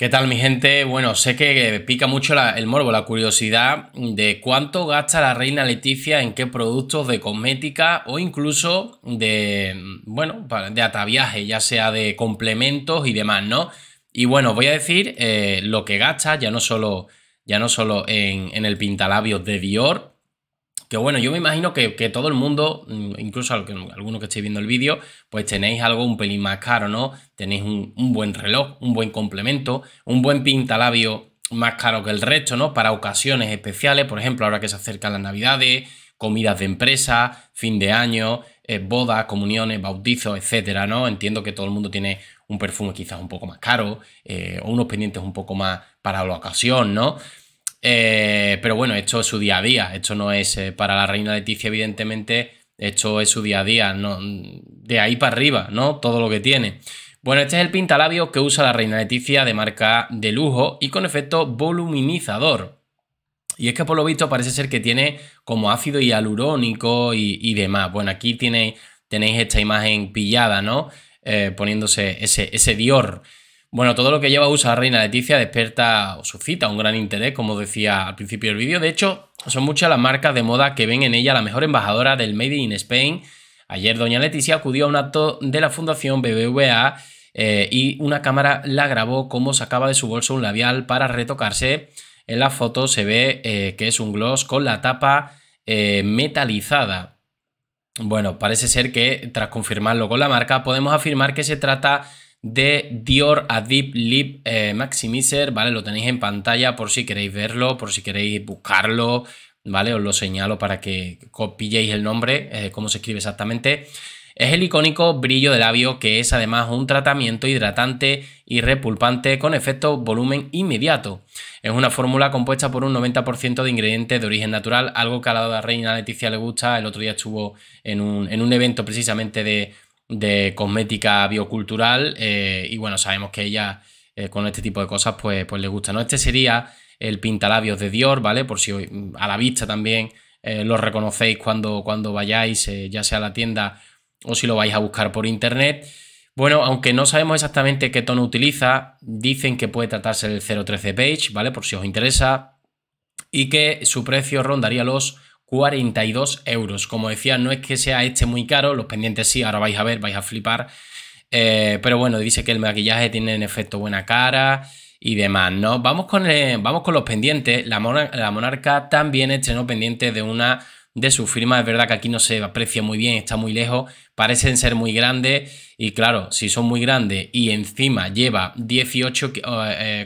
¿Qué tal, mi gente? Bueno, sé que pica mucho el morbo, la curiosidad de cuánto gasta la reina Letizia en qué productos de cosmética o incluso de ataviaje, ya sea de complementos y demás, ¿no? Y bueno, voy a decir lo que gasta, ya no solo en el pintalabios de Dior, que bueno, yo me imagino que todo el mundo, incluso algunos que estéis viendo el vídeo, pues tenéis algo un pelín más caro, ¿no? Tenéis un buen reloj, un buen complemento, un buen pintalabio más caro que el resto, ¿no? Para ocasiones especiales, por ejemplo, ahora que se acercan las navidades, comidas de empresa, fin de año, bodas, comuniones, bautizos, etcétera, ¿no? Entiendo que todo el mundo tiene un perfume quizás un poco más caro o unos pendientes un poco más para la ocasión, ¿no? Pero bueno, esto es su día a día, esto no es para la reina Letizia, evidentemente, esto es su día a día, ¿no? De ahí para arriba, ¿no? Todo lo que tiene. Bueno, este es el pintalabios que usa la reina Letizia, de marca de lujo y con efecto voluminizador. Y es que por lo visto parece ser que tiene como ácido hialurónico y demás. Bueno, aquí tenéis esta imagen pillada, ¿no? Poniéndose ese Dior. Bueno, todo lo que lleva a usar la reina Letizia despierta o suscita un gran interés, como decía al principio del vídeo. De hecho, son muchas las marcas de moda que ven en ella la mejor embajadora del Made in Spain. Ayer doña Letizia acudió a un acto de la Fundación BBVA y una cámara la grabó cómo sacaba de su bolso un labial para retocarse. En la foto se ve que es un gloss con la tapa metalizada. Bueno, parece ser que tras confirmarlo con la marca podemos afirmar que se trata de Dior Adip Lip Maximizer, ¿vale? Lo tenéis en pantalla por si queréis verlo, por si queréis buscarlo, ¿vale? Os lo señalo para que pilléis el nombre, cómo se escribe exactamente. Es el icónico brillo de labio, que es además un tratamiento hidratante y repulpante con efecto volumen inmediato. Es una fórmula compuesta por un 90% de ingredientes de origen natural, algo que a la reina Letizia le gusta. El otro día estuvo en un evento precisamente de cosmética biocultural y bueno, sabemos que ella con este tipo de cosas pues le gusta, ¿no? Este sería el pintalabios de Dior, ¿vale? Por si a la vista también lo reconocéis cuando vayáis, ya sea a la tienda o si lo vais a buscar por internet. Bueno, aunque no sabemos exactamente qué tono utiliza, dicen que puede tratarse del 013 beige, ¿vale? Por si os interesa, y que su precio rondaría los 42 euros. Como decía, no es que sea este muy caro, los pendientes sí, ahora vais a ver, vais a flipar. Pero bueno, dice que el maquillaje tiene en efecto buena cara y demás, ¿no? Vamos con los pendientes. La monarca también estrenó pendientes de una de sus firmas. Es verdad que aquí no se aprecia muy bien, está muy lejos, parecen ser muy grandes y claro, si son muy grandes y encima lleva 18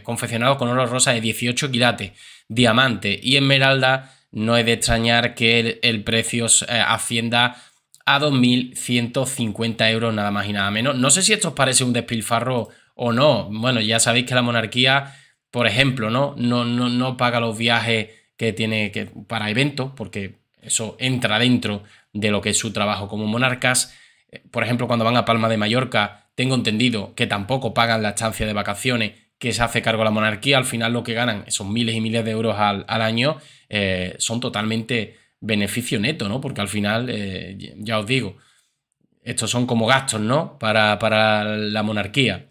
confeccionados con oro rosa de 18 quilates, diamante y esmeralda, no es de extrañar que el precio ascienda a 2.150 euros, nada más y nada menos. No sé si esto os parece un despilfarro o no. Bueno, ya sabéis que la monarquía, por ejemplo, no paga los viajes que tiene para eventos, porque eso entra dentro de lo que es su trabajo como monarcas. Por ejemplo, cuando van a Palma de Mallorca, tengo entendido que tampoco pagan la estancia de vacaciones que se hace cargo la monarquía. Al final lo que ganan, esos miles y miles de euros al año, son totalmente beneficio neto, ¿no? Porque al final, ya os digo, estos son como gastos, ¿no? Para la monarquía.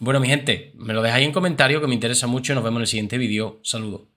Bueno, mi gente, me lo dejáis en comentario, que me interesa mucho. Nos vemos en el siguiente vídeo. Saludos.